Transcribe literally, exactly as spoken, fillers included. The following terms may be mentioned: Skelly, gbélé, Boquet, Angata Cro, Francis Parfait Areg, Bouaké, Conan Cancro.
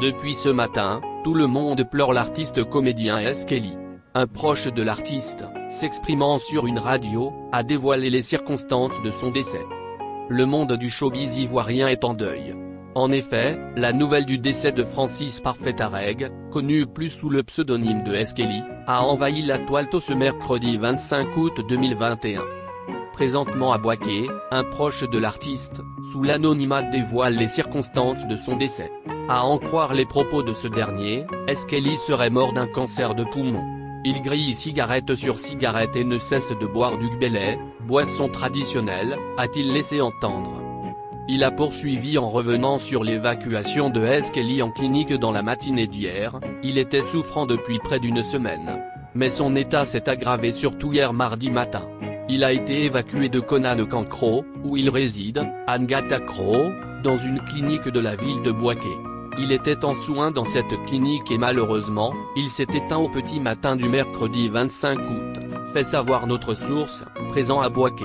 Depuis ce matin, tout le monde pleure l'artiste comédien Skelly. Un proche de l'artiste, s'exprimant sur une radio, a dévoilé les circonstances de son décès. Le monde du showbiz ivoirien est en deuil. En effet, la nouvelle du décès de Francis Parfait Areg, connu plus sous le pseudonyme de Skelly, a envahi la toile tôt ce mercredi vingt-cinq août deux mille vingt et un. Présentement à Boquet, un proche de l'artiste, sous l'anonymat dévoile les circonstances de son décès. À en croire les propos de ce dernier, Skelly serait mort d'un cancer de poumon. Il grille cigarette sur cigarette et ne cesse de boire du gbélé, boisson traditionnelle, a-t-il laissé entendre. Il a poursuivi en revenant sur l'évacuation de Skelly en clinique dans la matinée d'hier, il était souffrant depuis près d'une semaine. Mais son état s'est aggravé surtout hier mardi matin. Il a été évacué de Conan Cancro, où il réside, Angata Cro, dans une clinique de la ville de Bouaké. Il était en soins dans cette clinique et malheureusement, il s'est éteint au petit matin du mercredi vingt-cinq août, fait savoir notre source, présent à Bouaké.